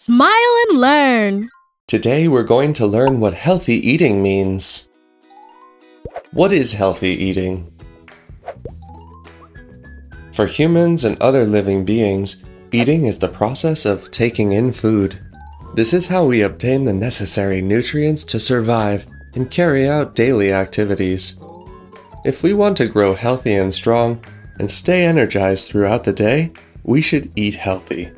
Smile and Learn! Today we're going to learn what healthy eating means. What is healthy eating? For humans and other living beings, eating is the process of taking in food. This is how we obtain the necessary nutrients to survive and carry out daily activities. If we want to grow healthy and strong, and stay energized throughout the day, we should eat healthy.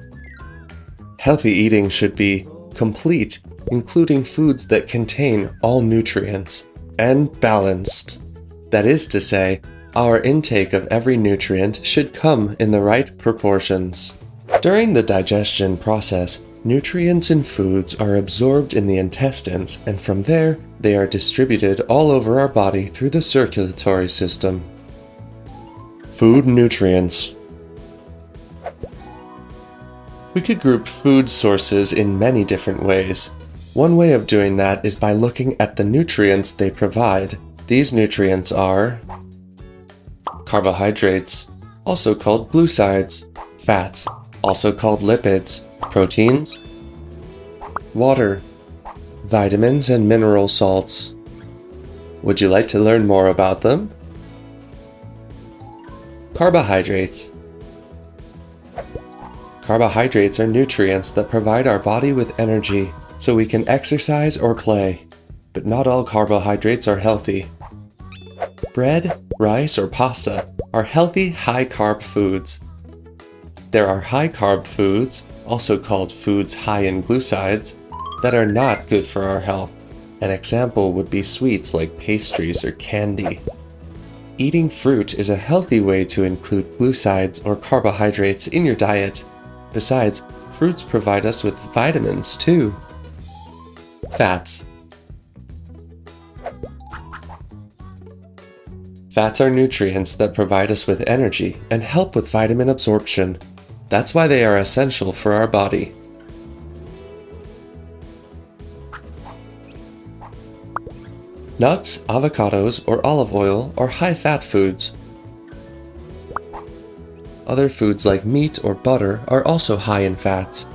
Healthy eating should be complete, including foods that contain all nutrients, and balanced. That is to say, our intake of every nutrient should come in the right proportions. During the digestion process, nutrients in foods are absorbed in the intestines, and from there, they are distributed all over our body through the circulatory system. Food nutrients. We could group food sources in many different ways. One way of doing that is by looking at the nutrients they provide. These nutrients are carbohydrates, also called glucides, fats, also called lipids, proteins, water, vitamins and mineral salts. Would you like to learn more about them? Carbohydrates. Carbohydrates are nutrients that provide our body with energy so we can exercise or play, but not all carbohydrates are healthy. Bread, rice, or pasta are healthy high-carb foods. There are high-carb foods, also called foods high in glucides, that are not good for our health. An example would be sweets like pastries or candy. Eating fruit is a healthy way to include glucides or carbohydrates in your diet. Besides, fruits provide us with vitamins too. Fats. Fats are nutrients that provide us with energy and help with vitamin absorption. That's why they are essential for our body. Nuts, avocados, or olive oil are high-fat foods. Other foods like meat or butter are also high in fats.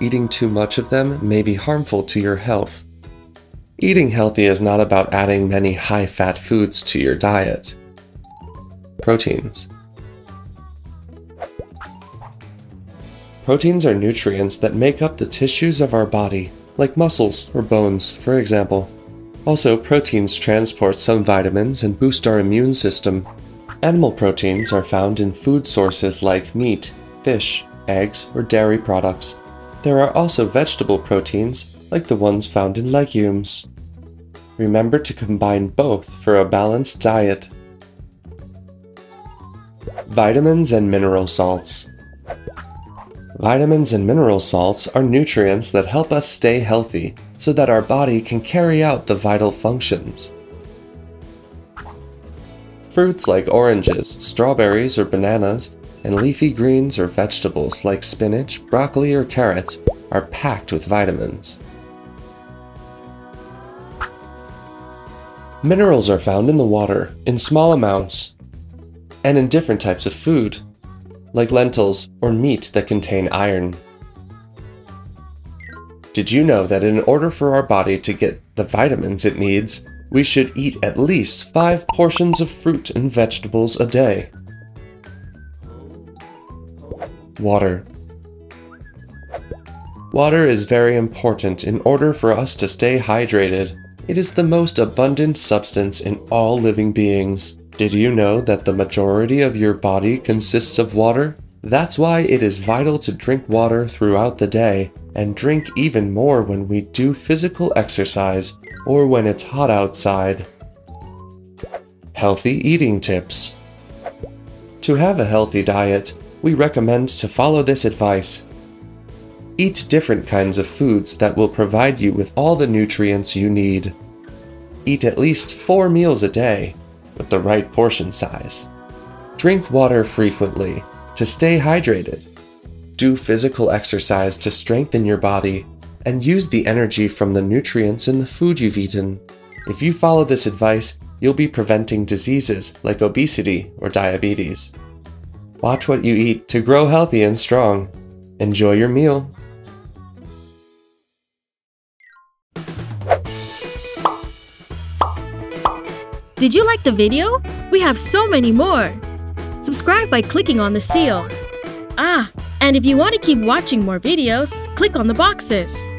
Eating too much of them may be harmful to your health. Eating healthy is not about adding many high-fat foods to your diet. Proteins. Proteins are nutrients that make up the tissues of our body, like muscles or bones, for example. Also, proteins transport some vitamins and boost our immune system. Animal proteins are found in food sources like meat, fish, eggs, or dairy products. There are also vegetable proteins, like the ones found in legumes. Remember to combine both for a balanced diet. Vitamins and mineral salts. Vitamins and mineral salts are nutrients that help us stay healthy so that our body can carry out the vital functions. Fruits like oranges, strawberries or bananas, and leafy greens or vegetables like spinach, broccoli or carrots are packed with vitamins. Minerals are found in the water in small amounts and in different types of food, like lentils or meat that contain iron. Did you know that in order for our body to get the vitamins it needs, we should eat at least 5 portions of fruit and vegetables a day? Water. Water is very important in order for us to stay hydrated. It is the most abundant substance in all living beings. Did you know that the majority of your body consists of water? That's why it is vital to drink water throughout the day, and drink even more when we do physical exercise or when it's hot outside. Healthy eating tips. To have a healthy diet, we recommend to follow this advice. Eat different kinds of foods that will provide you with all the nutrients you need. Eat at least 4 meals a day, with the right portion size. Drink water frequently to stay hydrated. Do physical exercise to strengthen your body and use the energy from the nutrients in the food you've eaten. If you follow this advice, you'll be preventing diseases like obesity or diabetes. Watch what you eat to grow healthy and strong. Enjoy your meal. Did you like the video? We have so many more! Subscribe by clicking on the seal. And if you want to keep watching more videos, click on the boxes.